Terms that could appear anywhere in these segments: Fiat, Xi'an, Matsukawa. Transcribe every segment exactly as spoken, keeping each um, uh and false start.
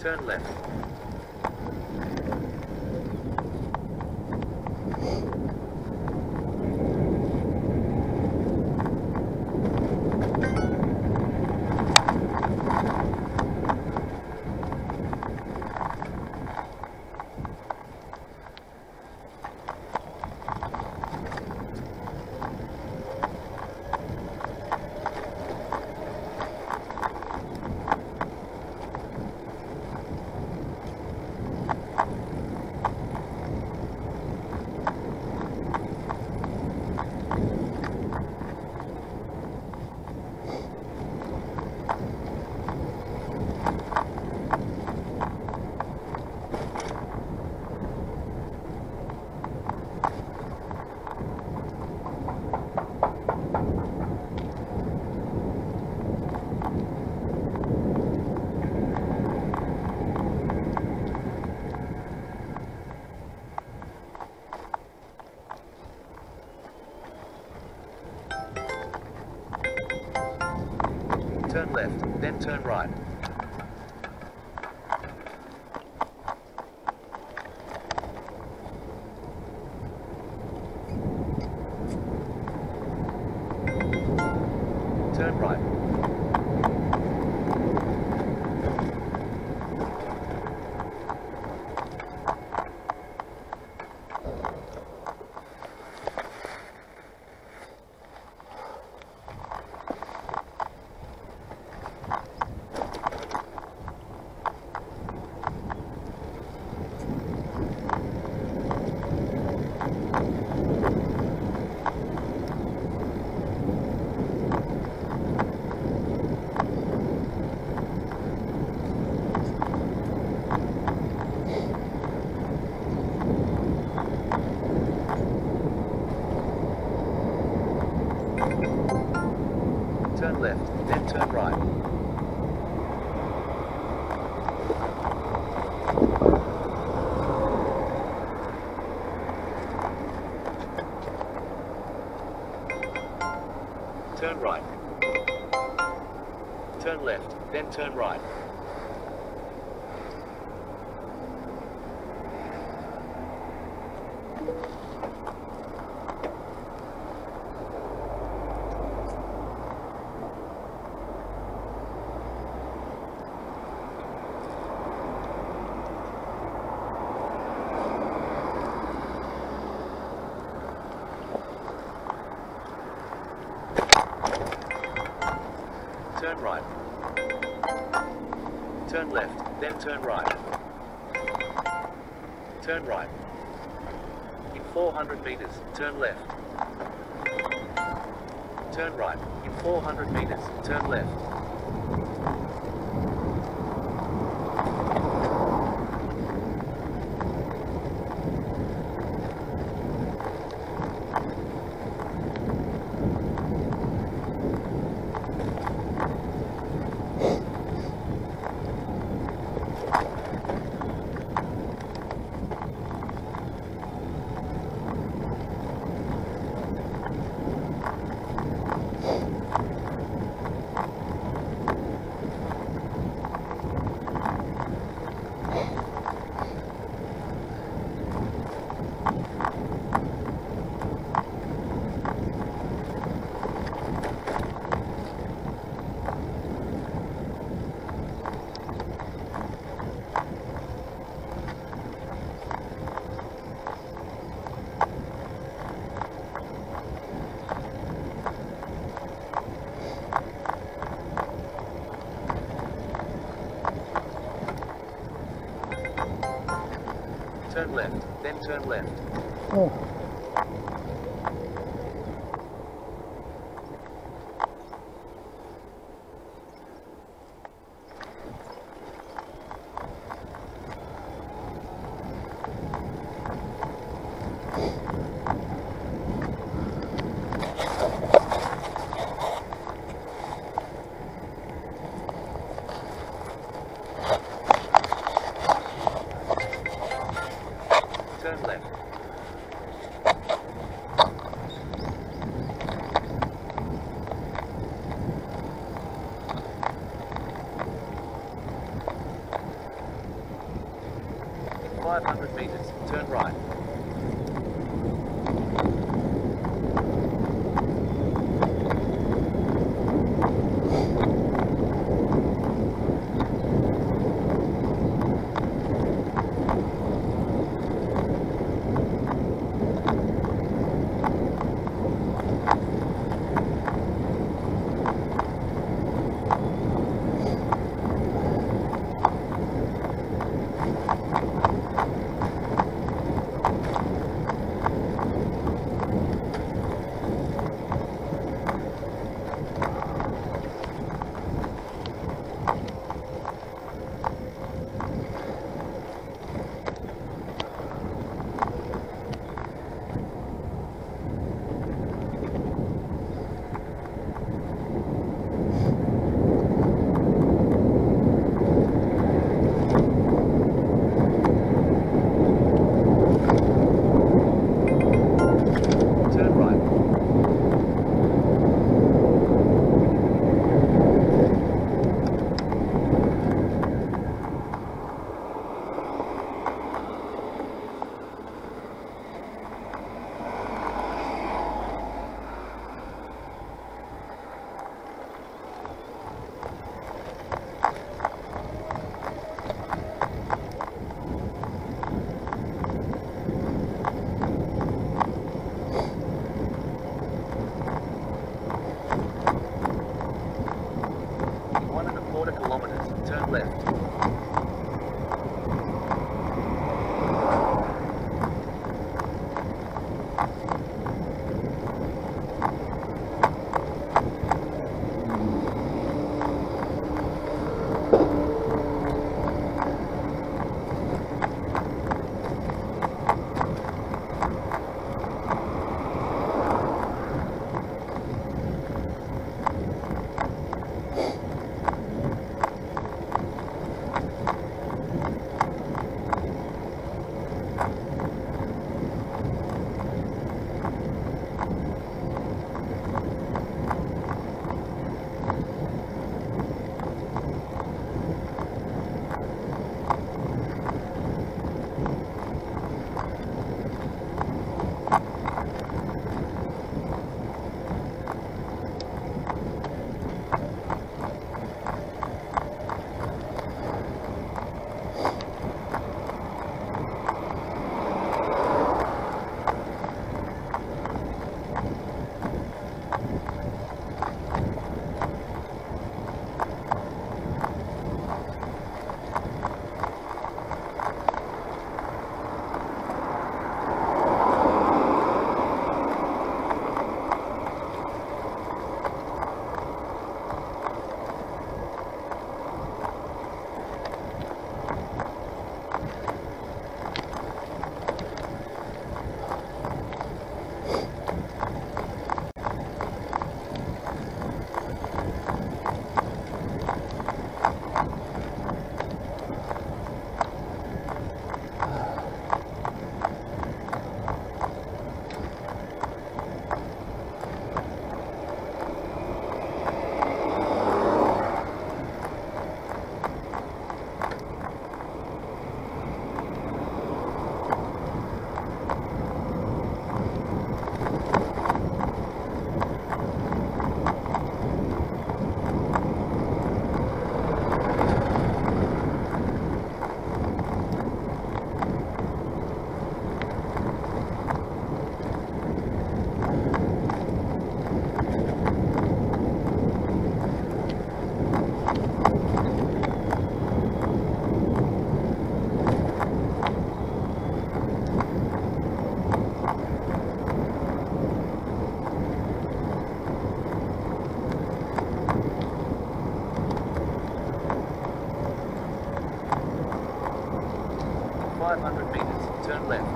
Turn left. Turn left, then turn right. Turn right. Turn right. Turn left, then turn right. Turn right. Turn left, then turn right. Turn right. In four hundred meters, turn left. Turn right. In four hundred meters, turn left. Turn left, then turn left. Oh. Turn left. five hundred meters, turn right. five hundred meters, turn left.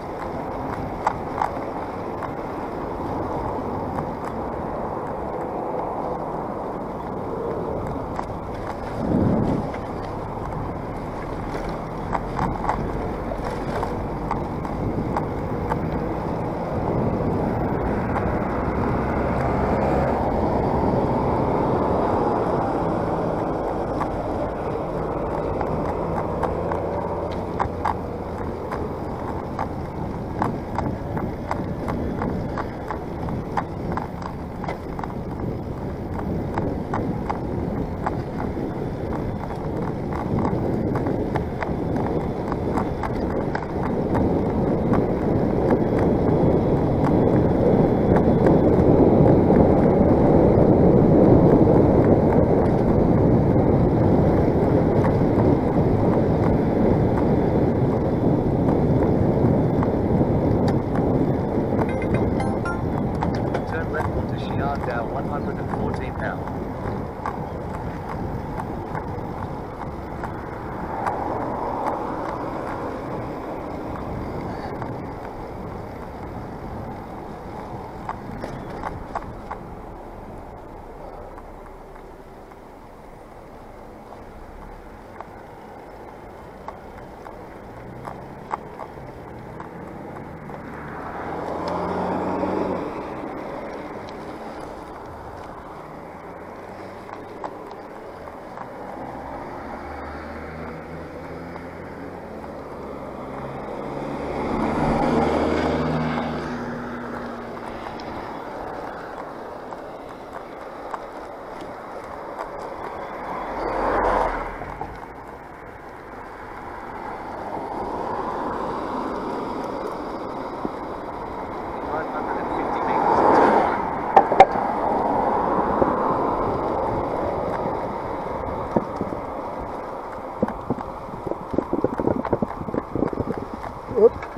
Whoop.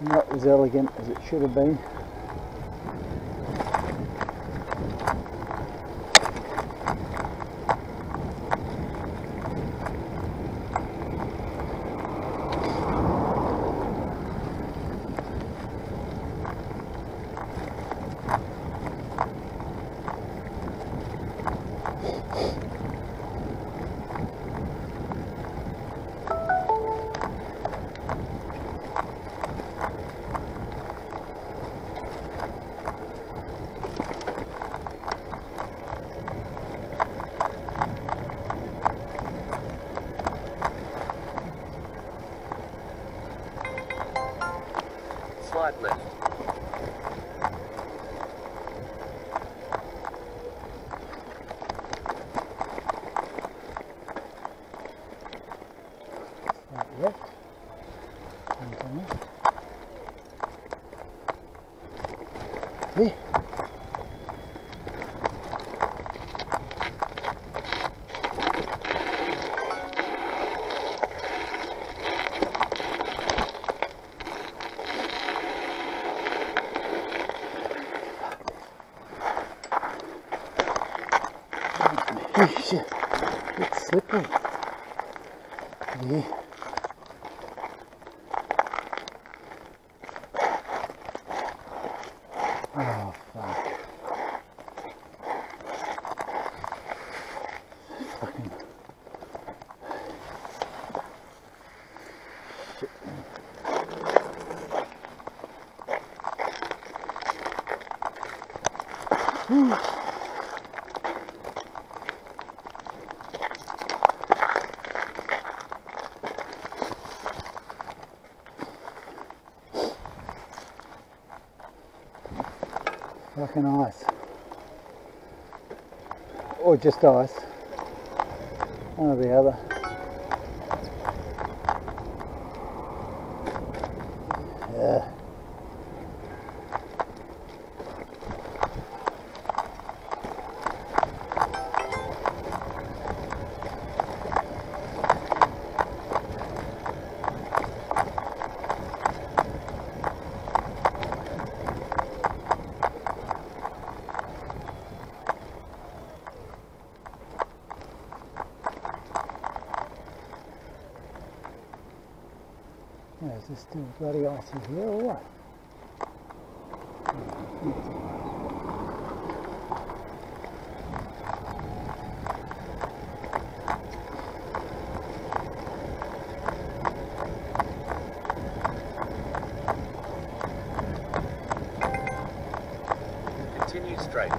Not as elegant as it should have been. Shit, it's slippery. Yeah. Oh, fuck. Fucking ice, or just ice, one or the other. Yeah. There's still bloody ice in here, or what? Continue straight.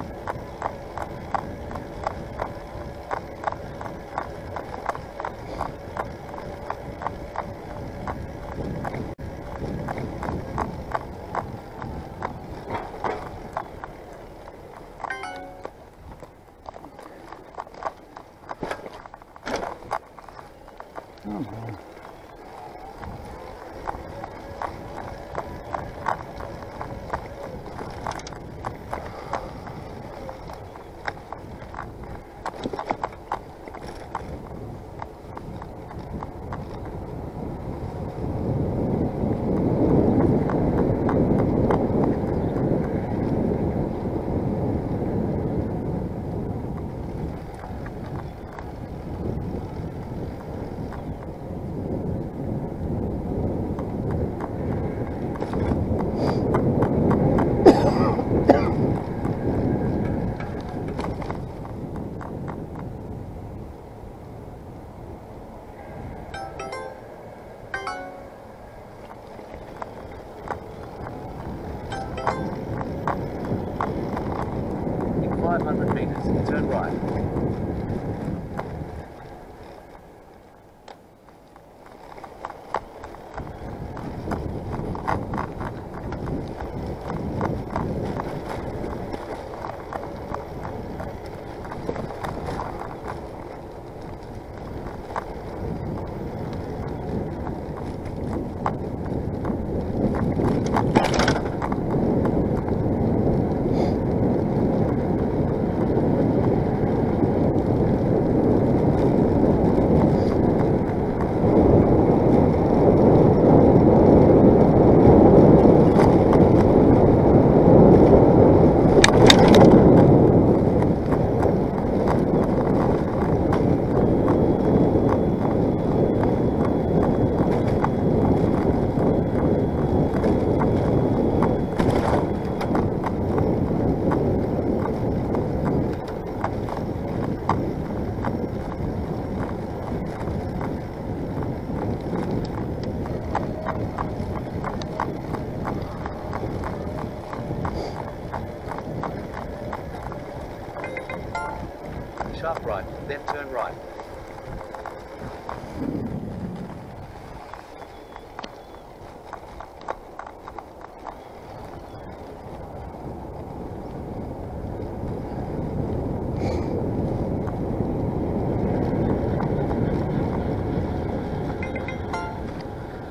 Sharp right, then turn right.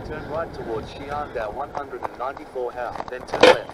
Turn right towards Xi'an Dao one hundred ninety-four house, then turn left.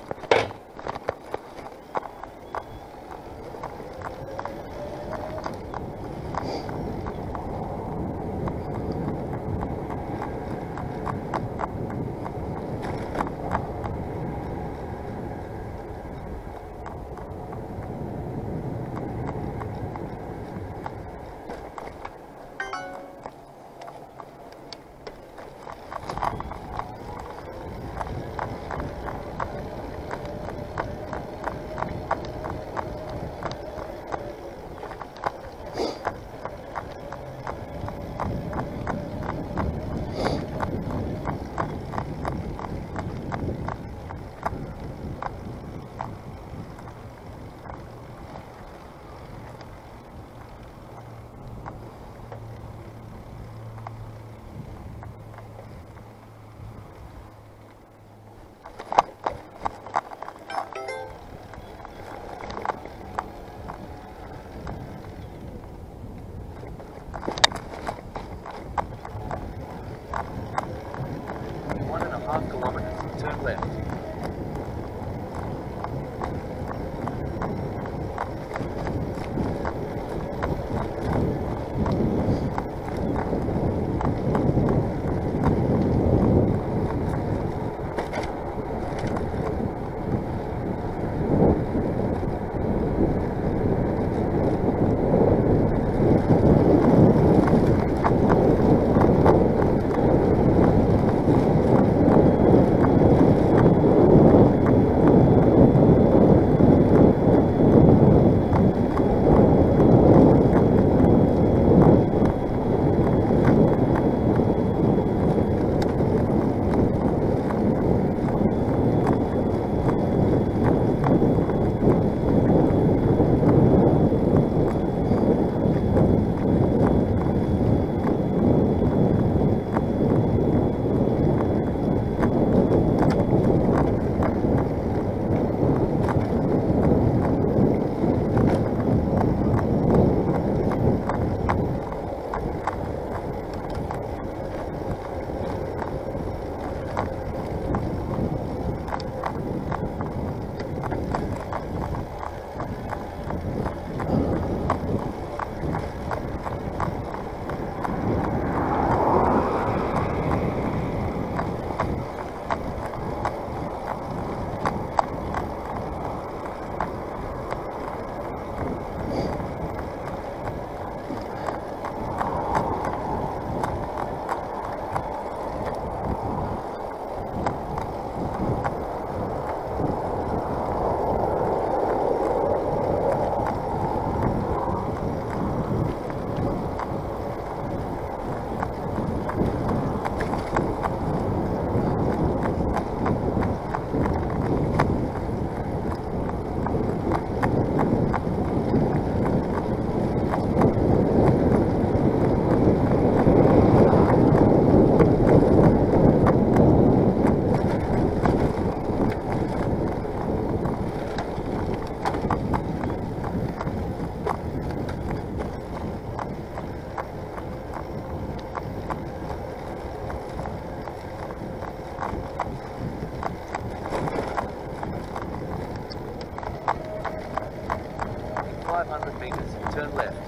five hundred meters, turn left.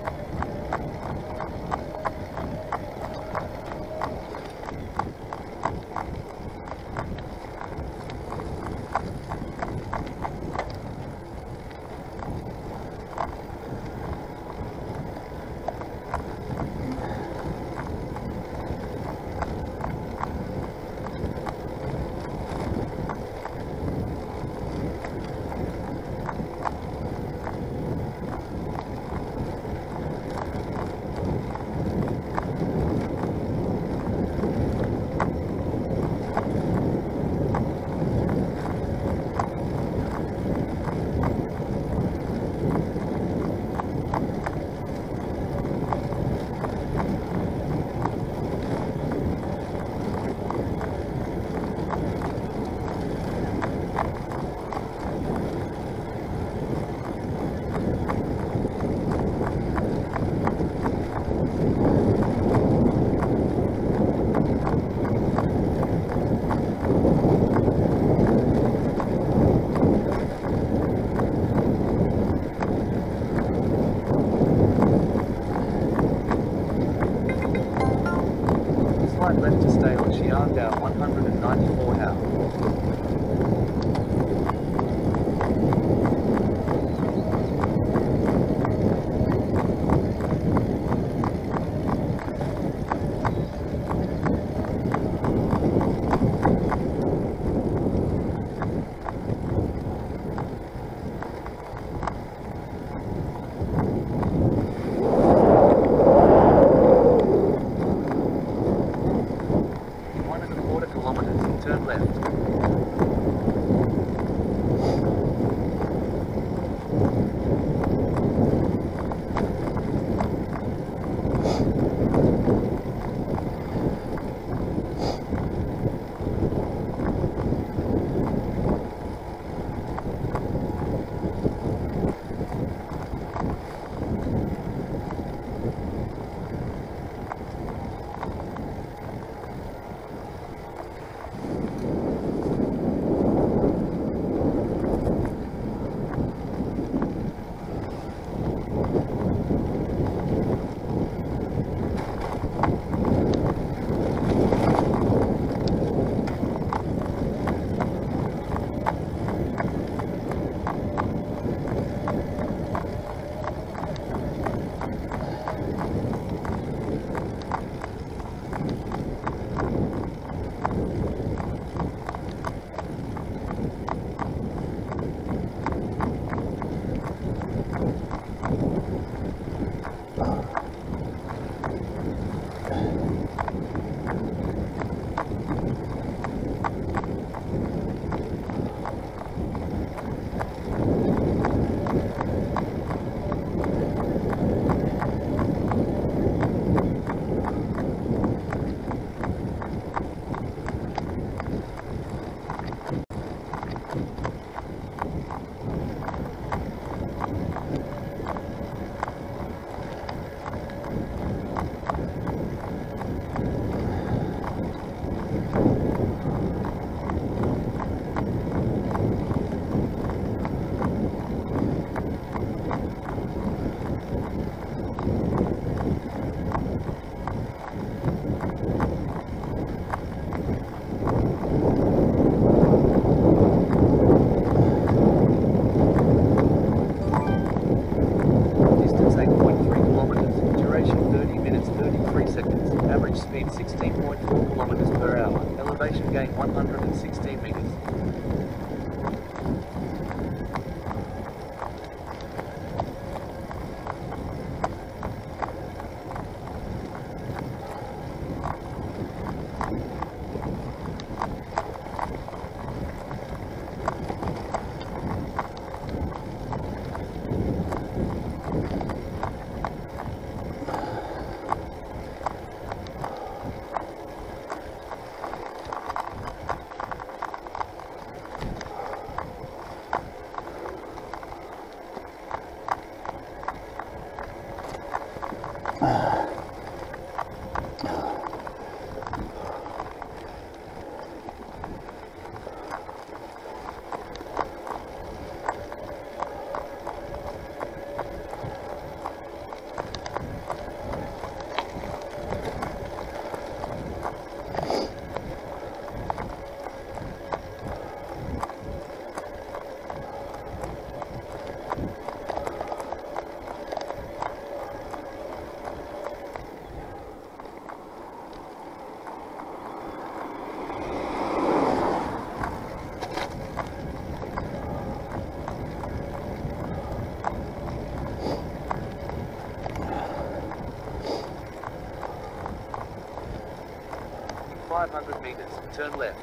Left to stay on Xi'an down one hundred ninety-four now. five hundred meters, turn left.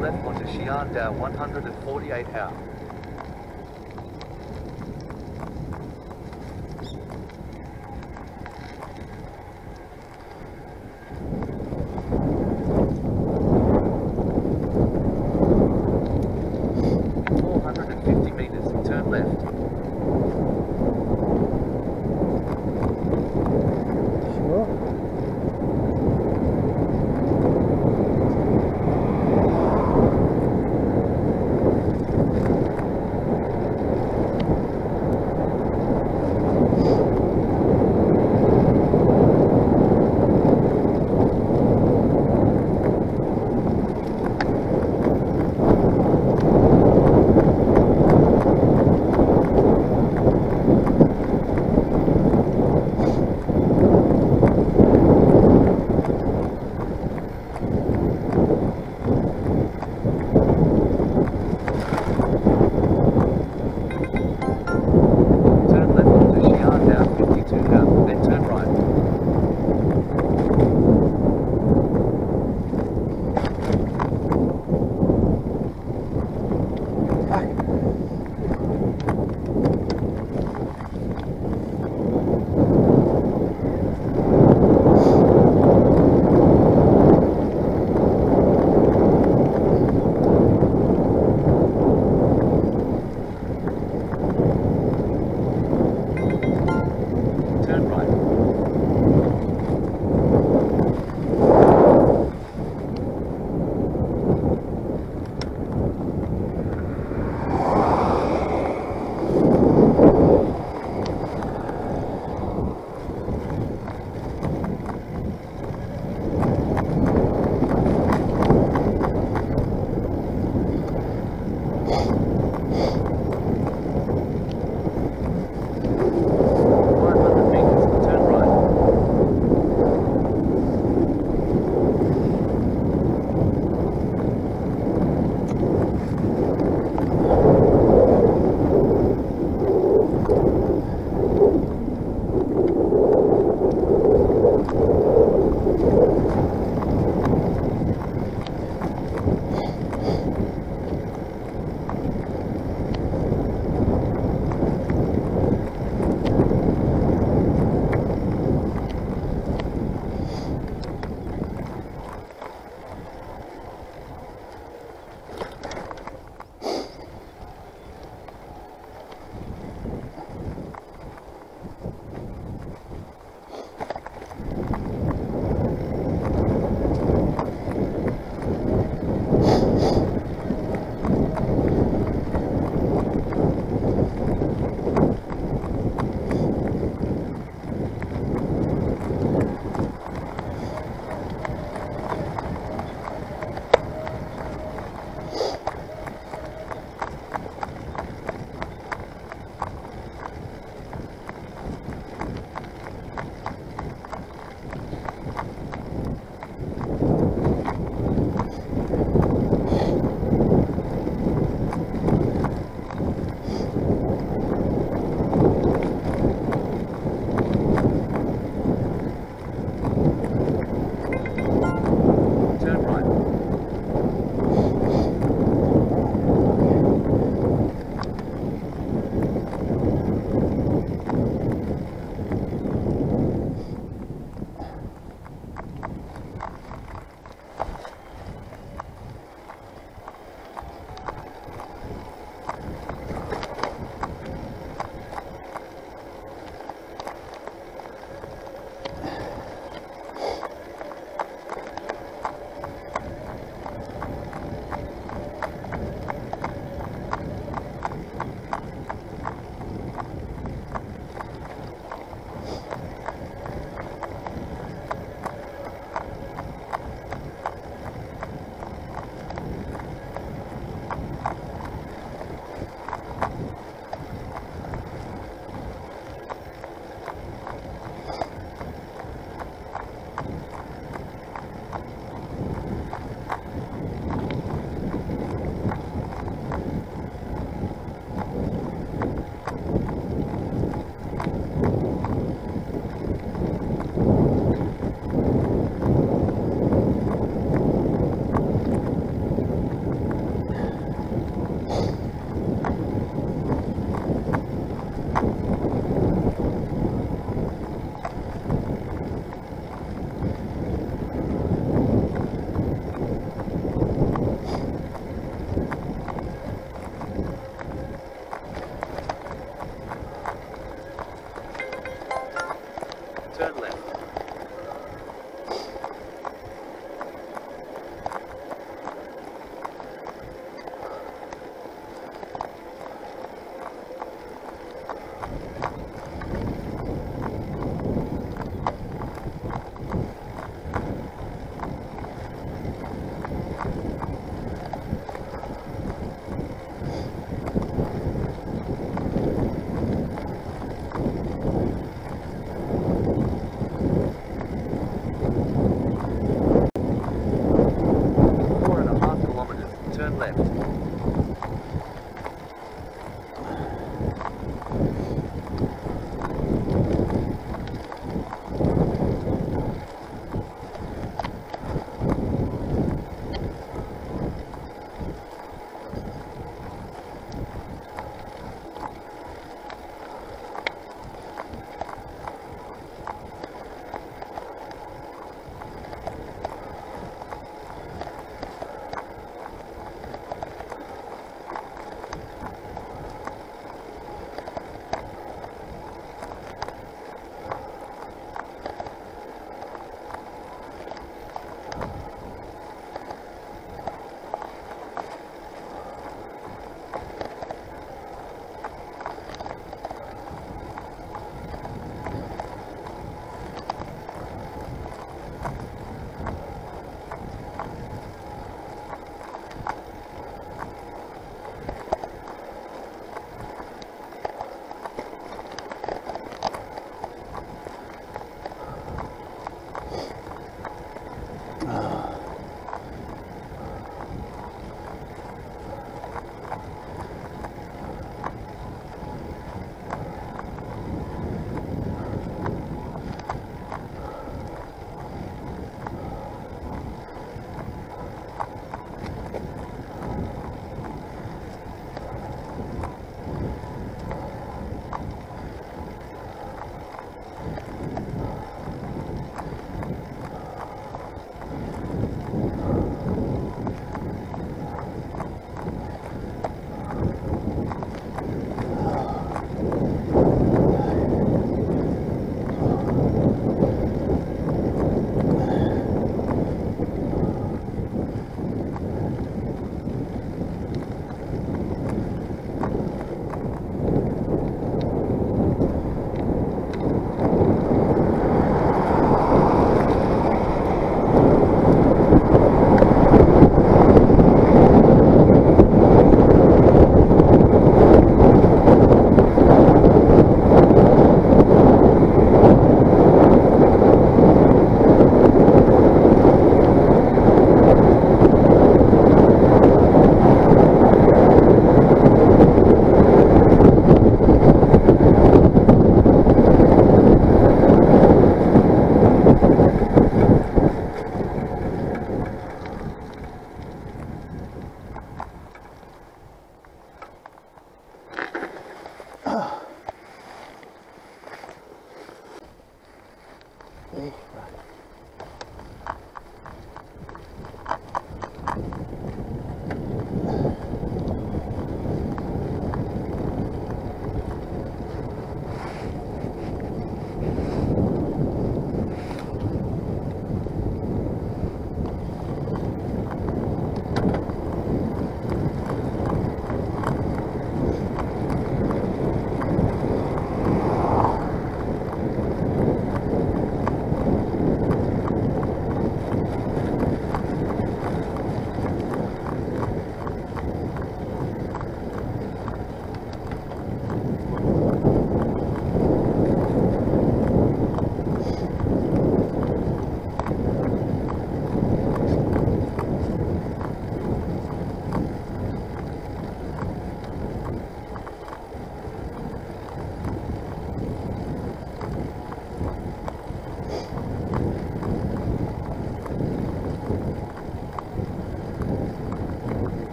Left onto Xi'an Dao one hundred forty-eight hour. four hundred fifty meters, turn left. Thank you. left.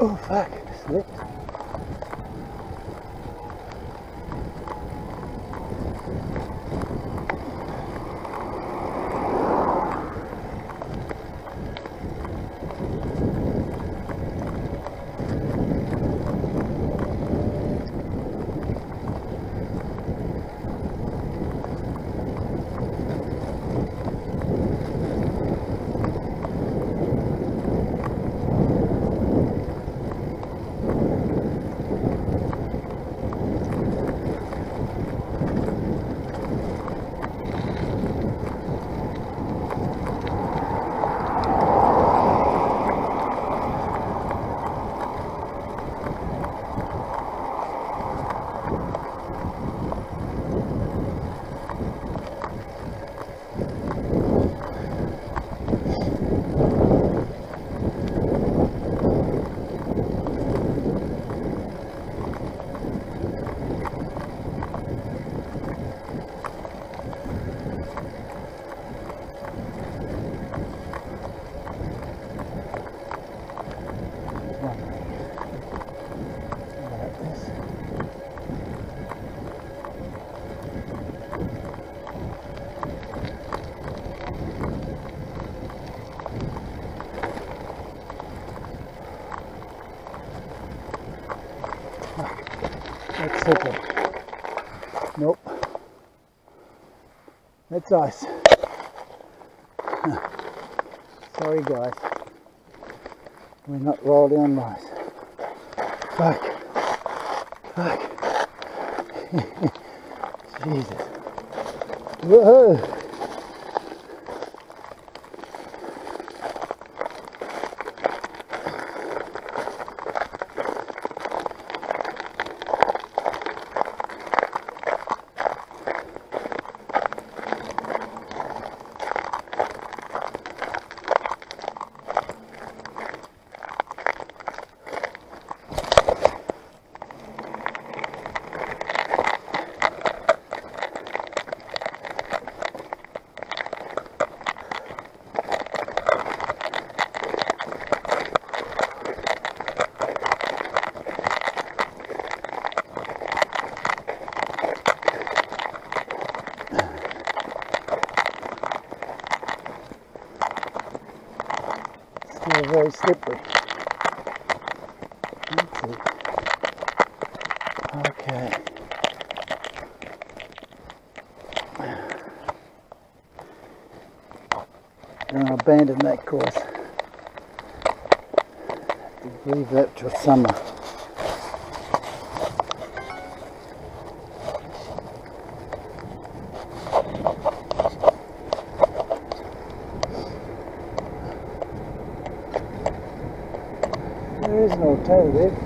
Oh fuck, it slipped. That's ice. Sorry guys, we're not rolling on ice. Fuck. Fuck. Jesus. Whoa. Very slippery. That's it. Okay. Gonna abandon that course. Leave that till summer. There is no alternative.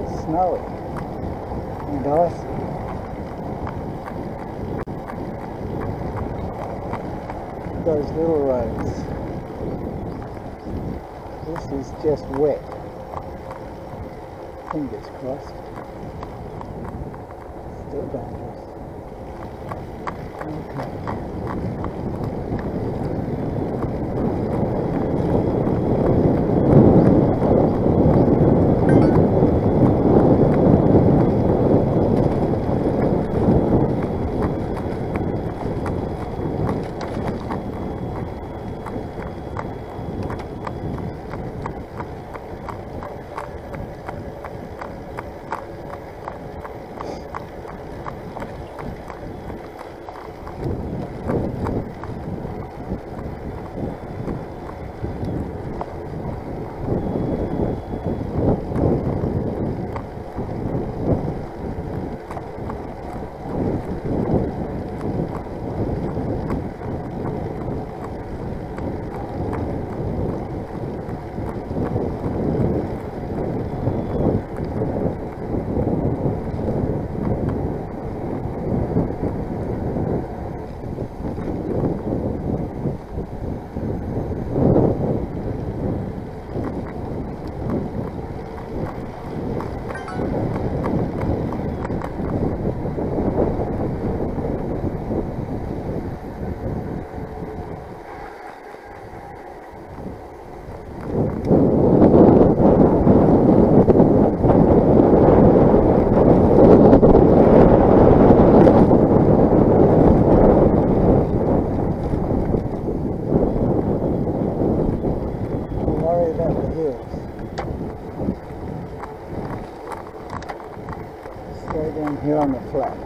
get snowy and dusty. Those little roads. This is just wet. Fingers crossed. Still dangerous. Here on the flat.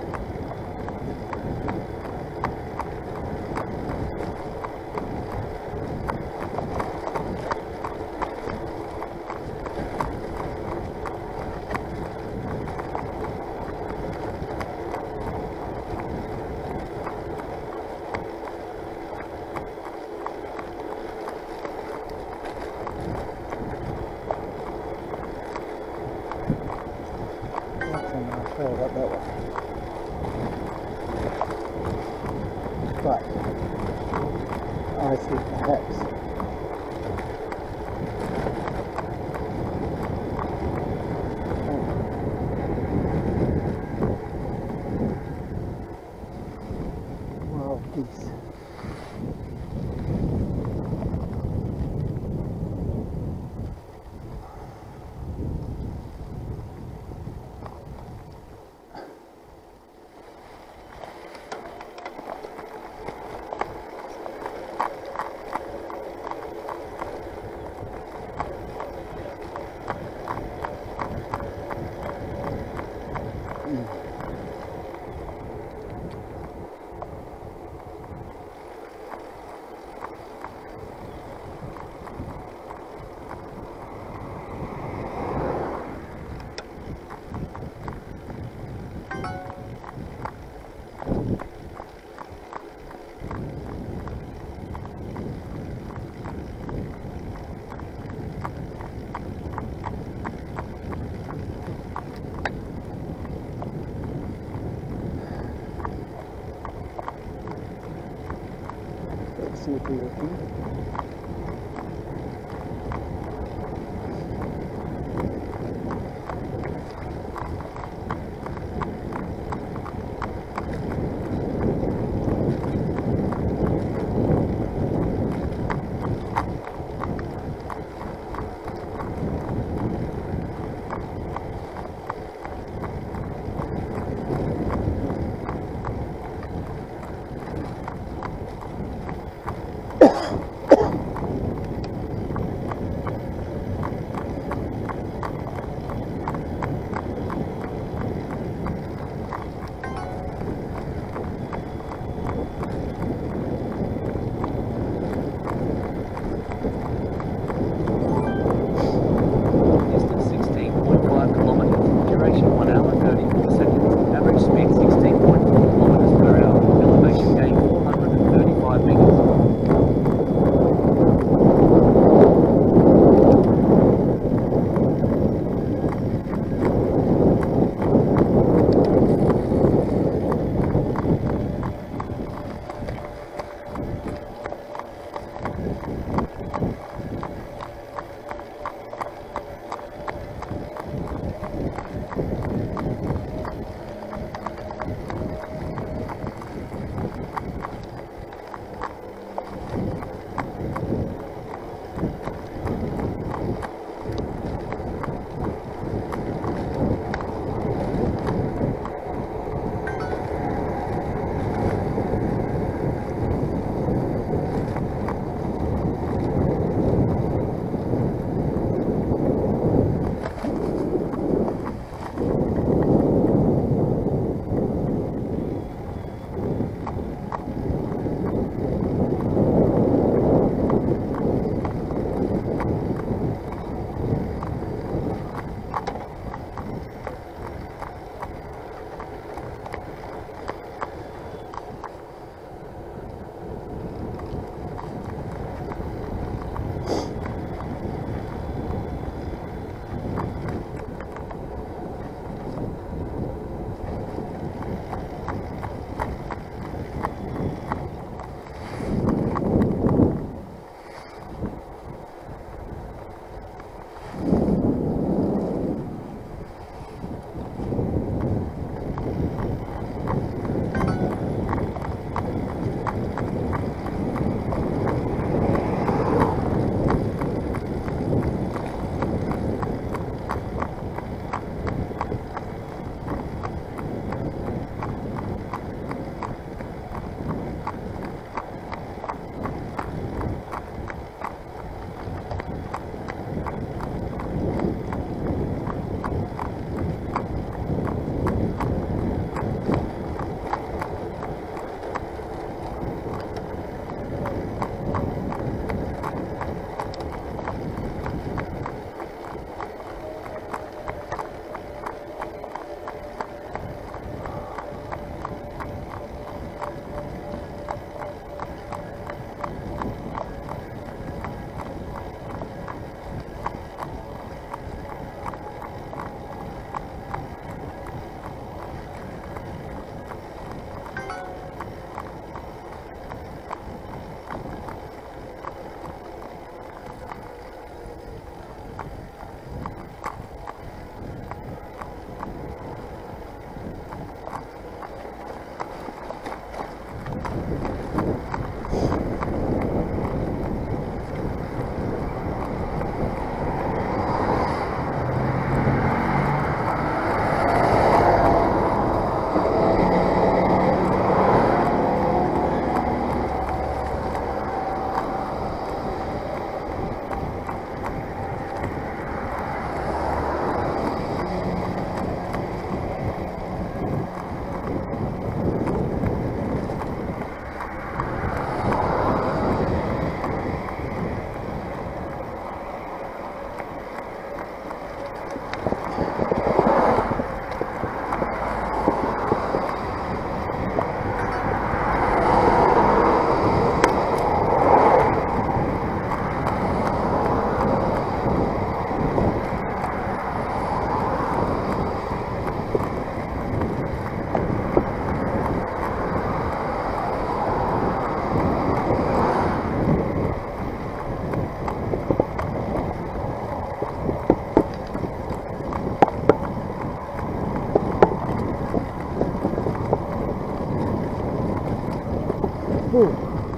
food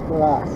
for us.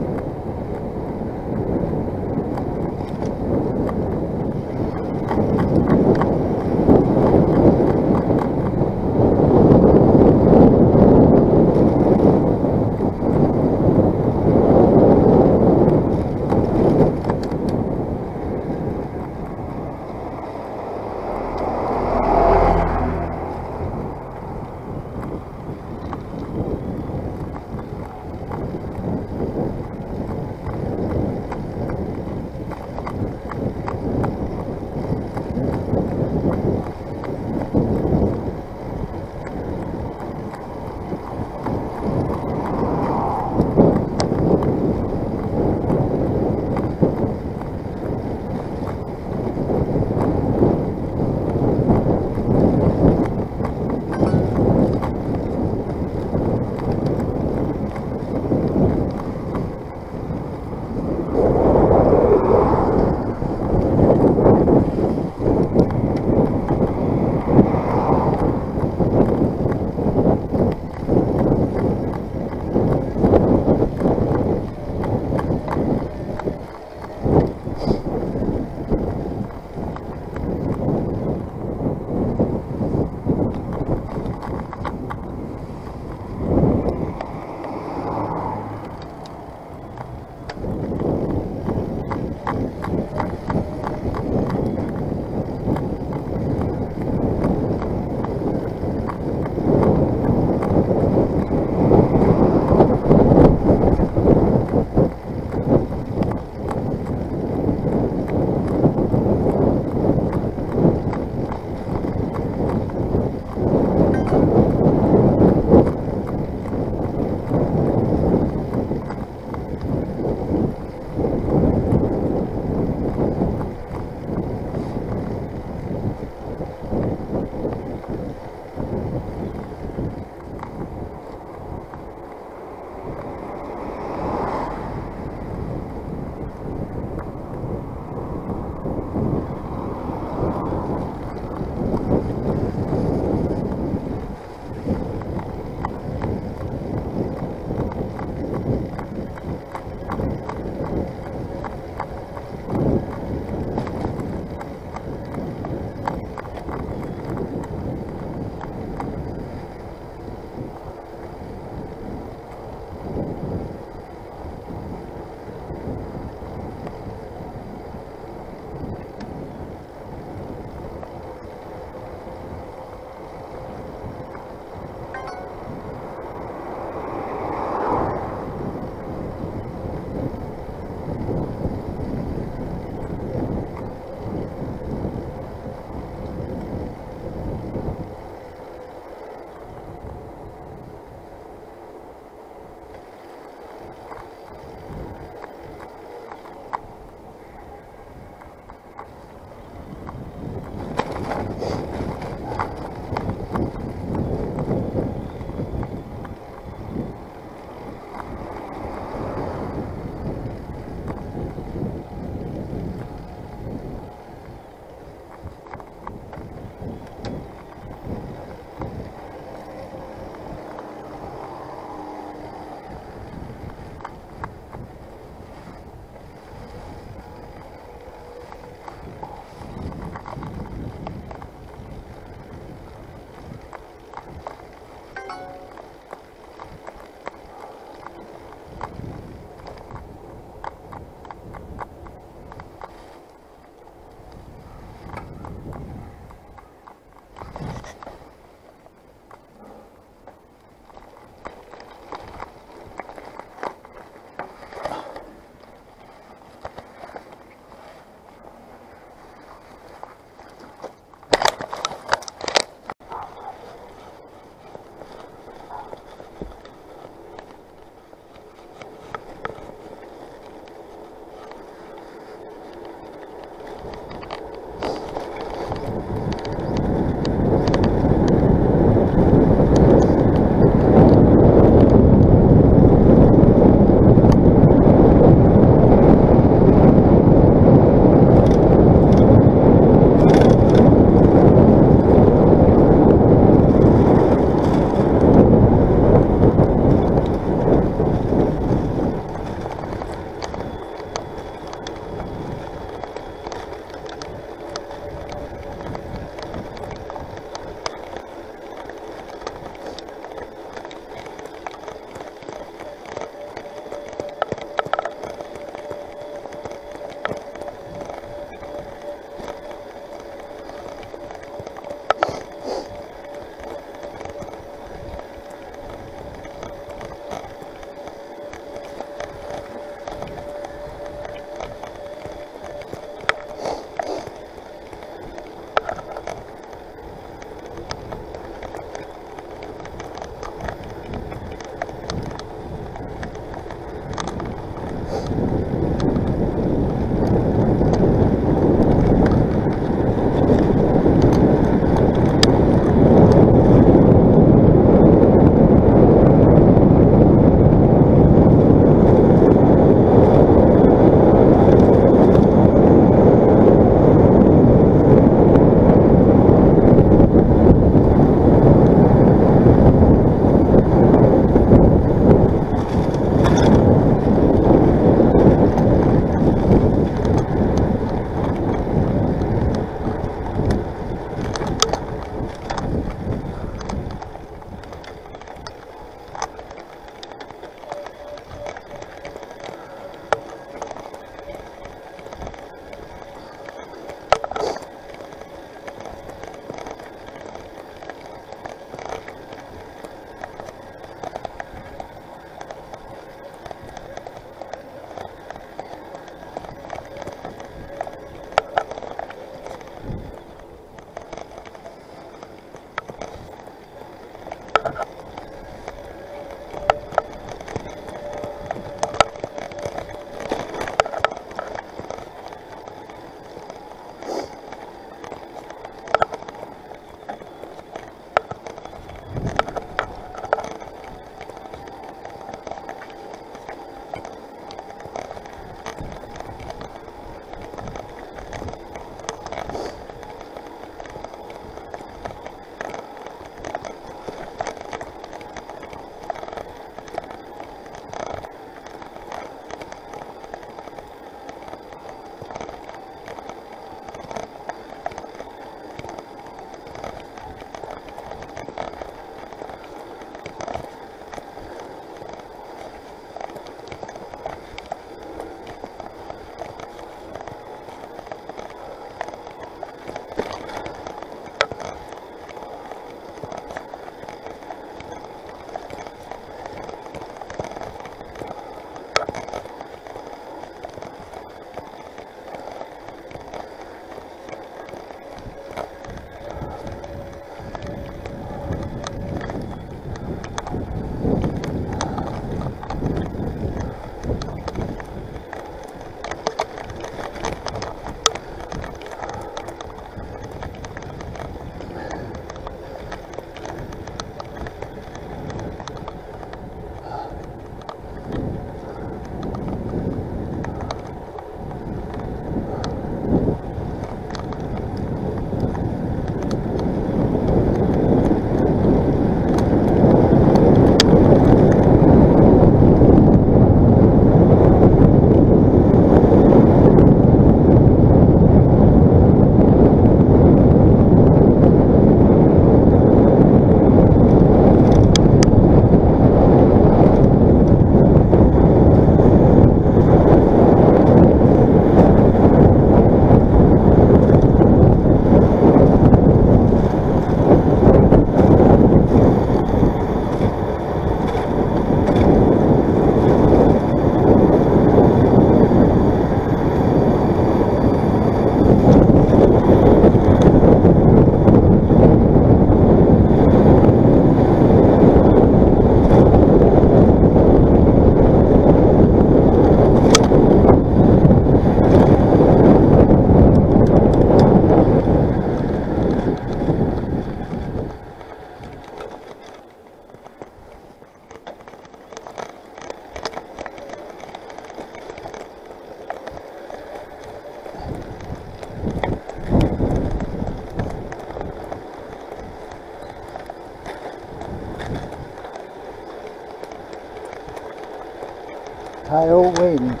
Tile wind.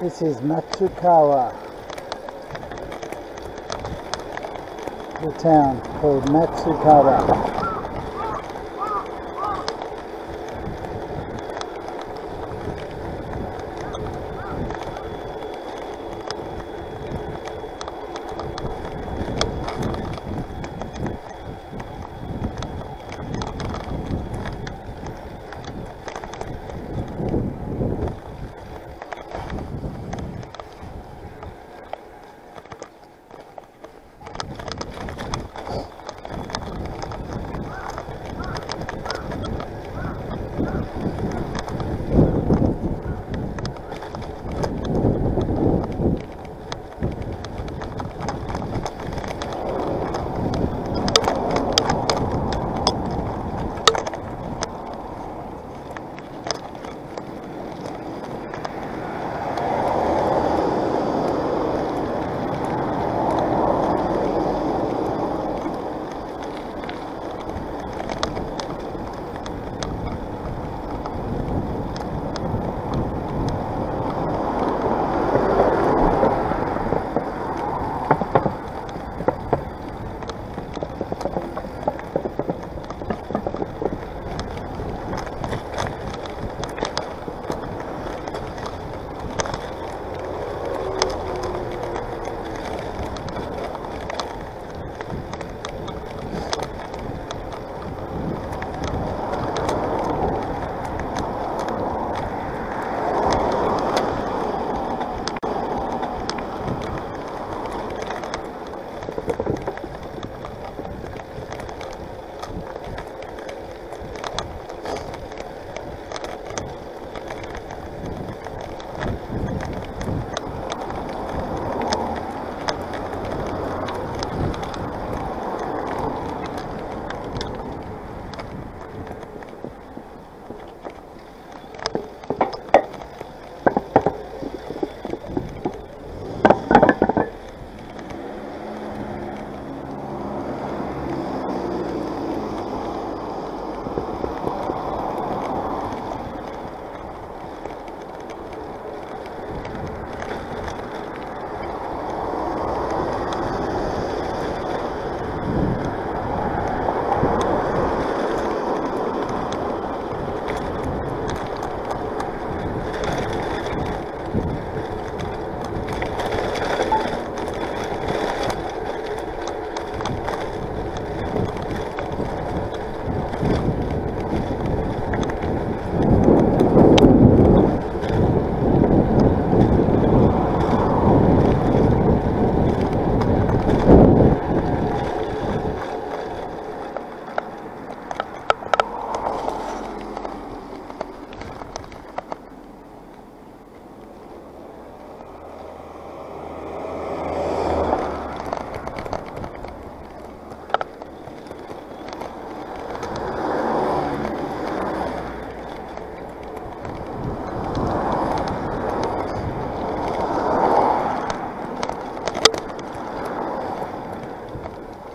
This is Matsukawa, the town called Matsukawa.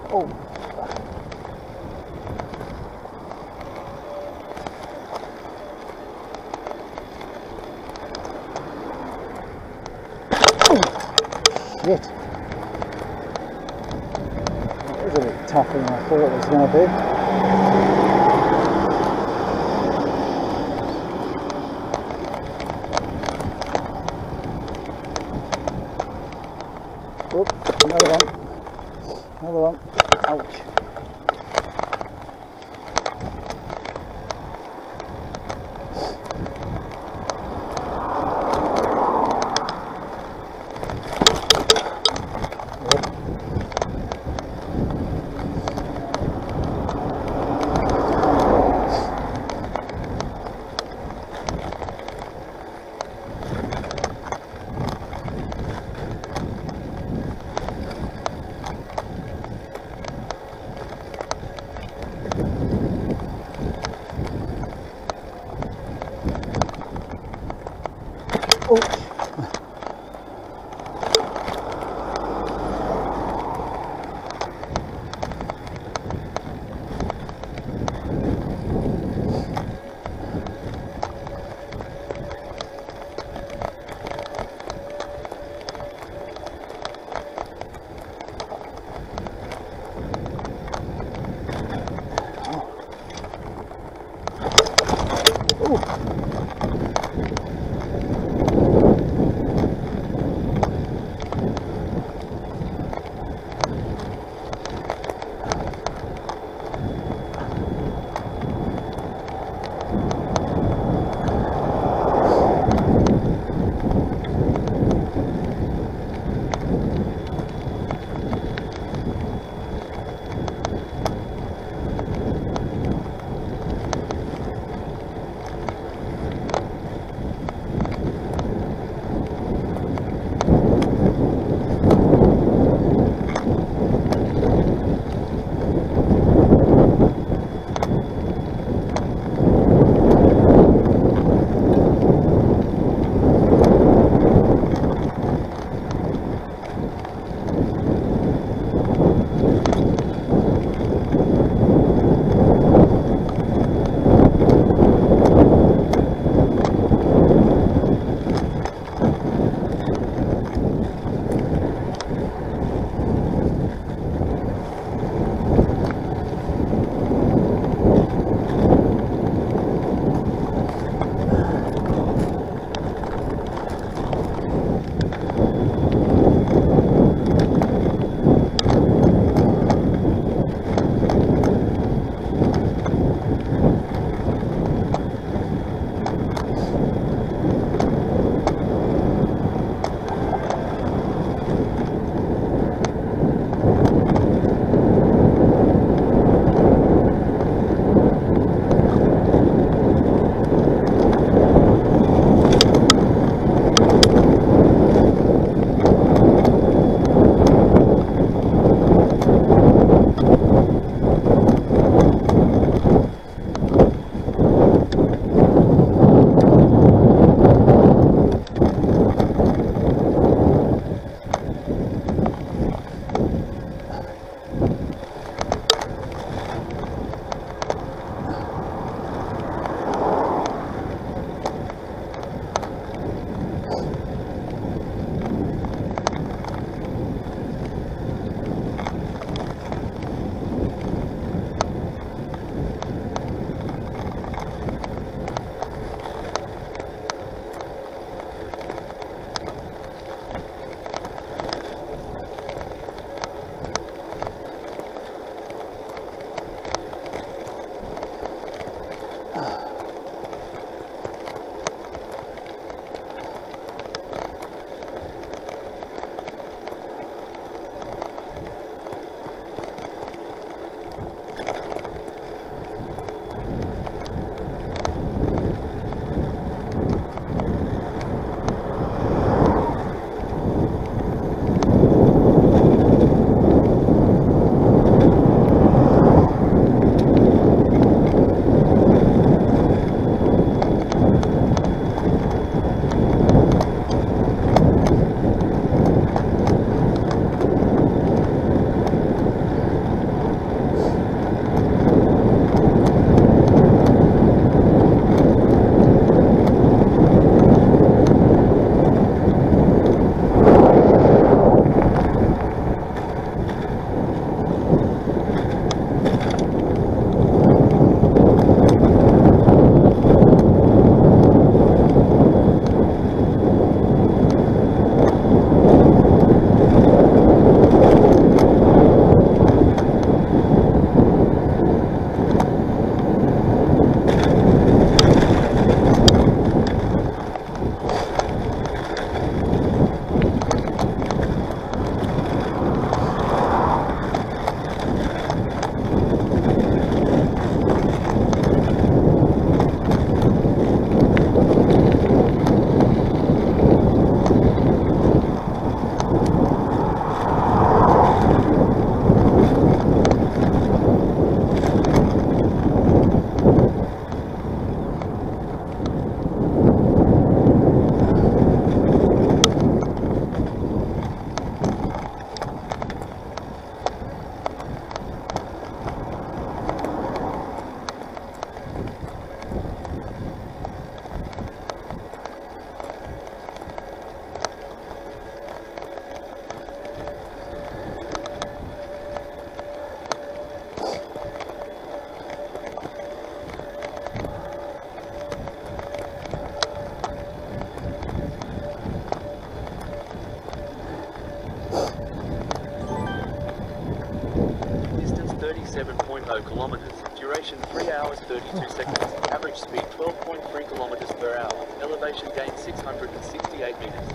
Oh. Oh, shit. That was a bit tougher than I thought it was going to be. sixty-seven point zero kilometers, duration three hours thirty-two seconds, average speed twelve point three kilometers per hour, elevation gain six hundred sixty-eight meters.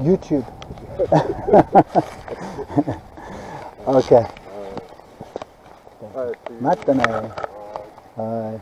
YouTube. Okay. Matane. Hi.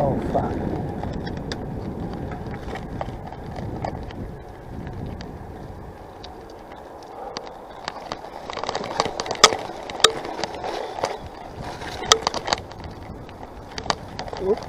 Oh, fuck. Oops.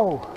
Oh.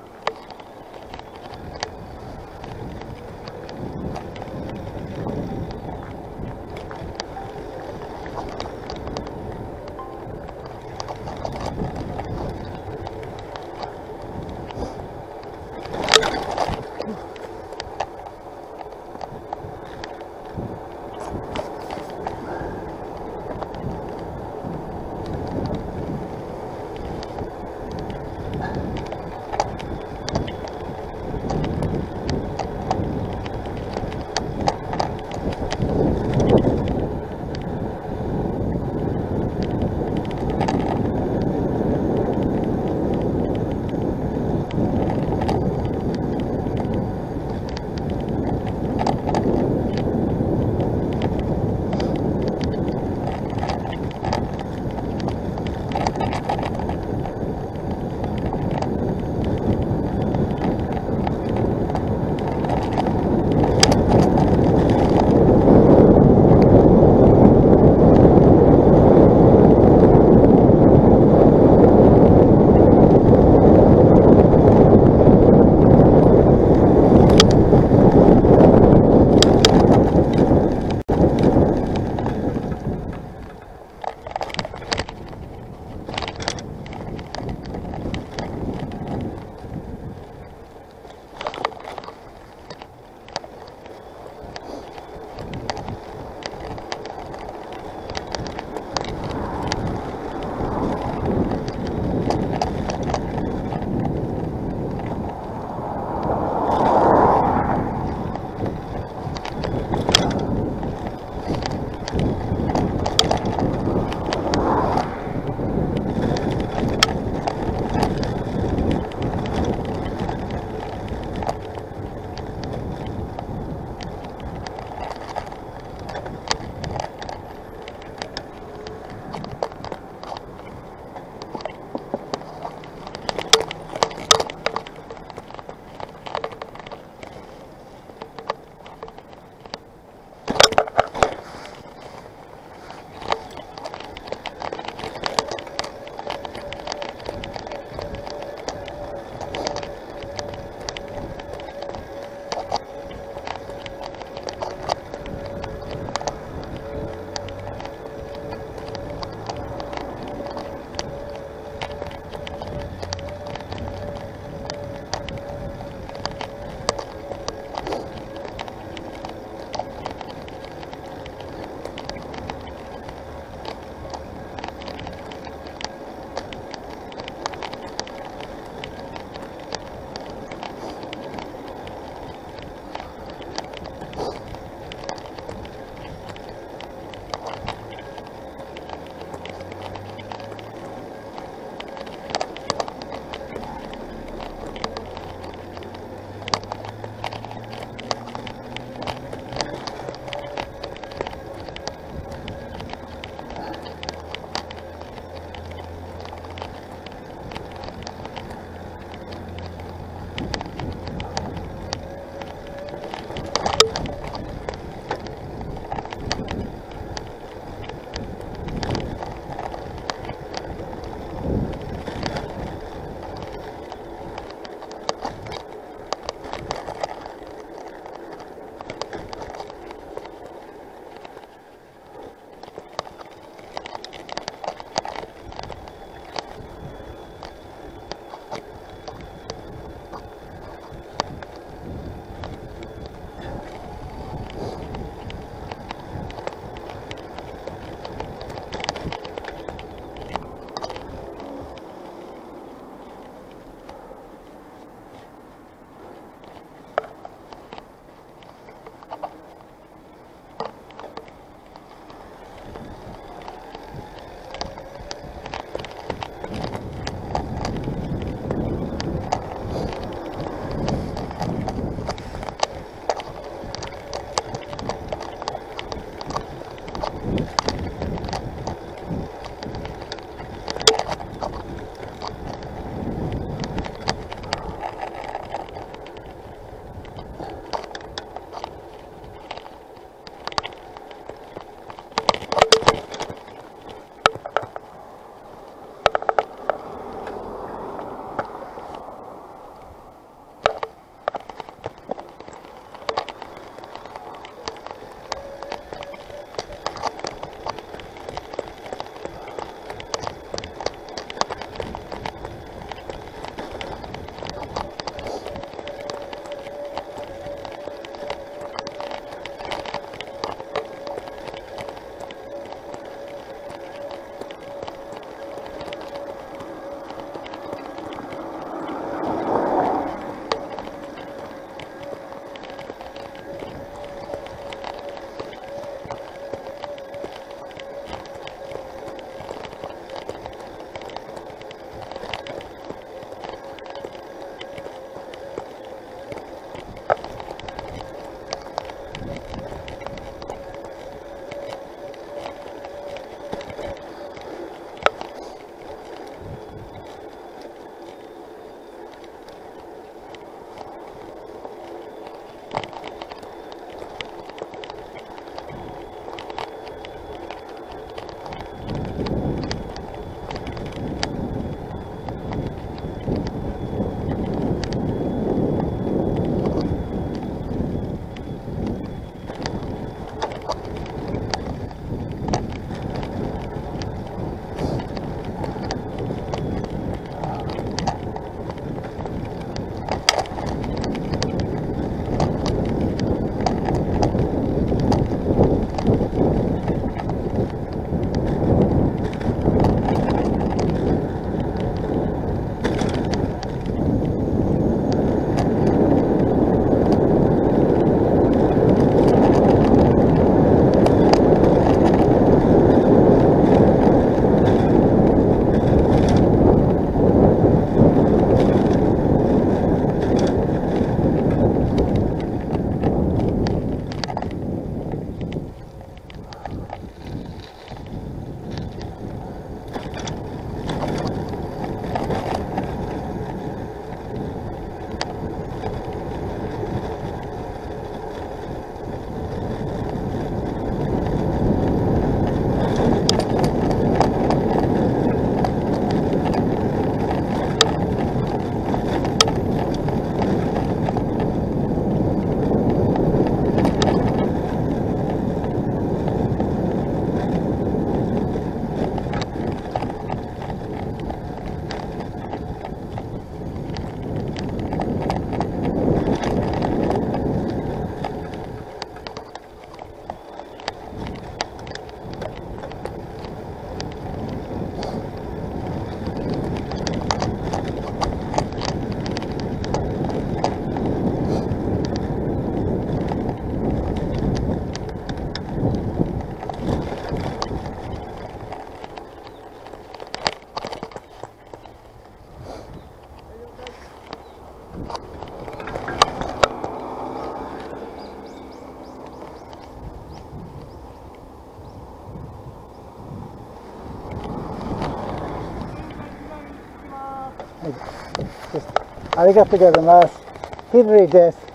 です。ありがとうございます。ヒルリーです。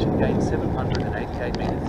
elevation gain seven hundred eighty-eight meters.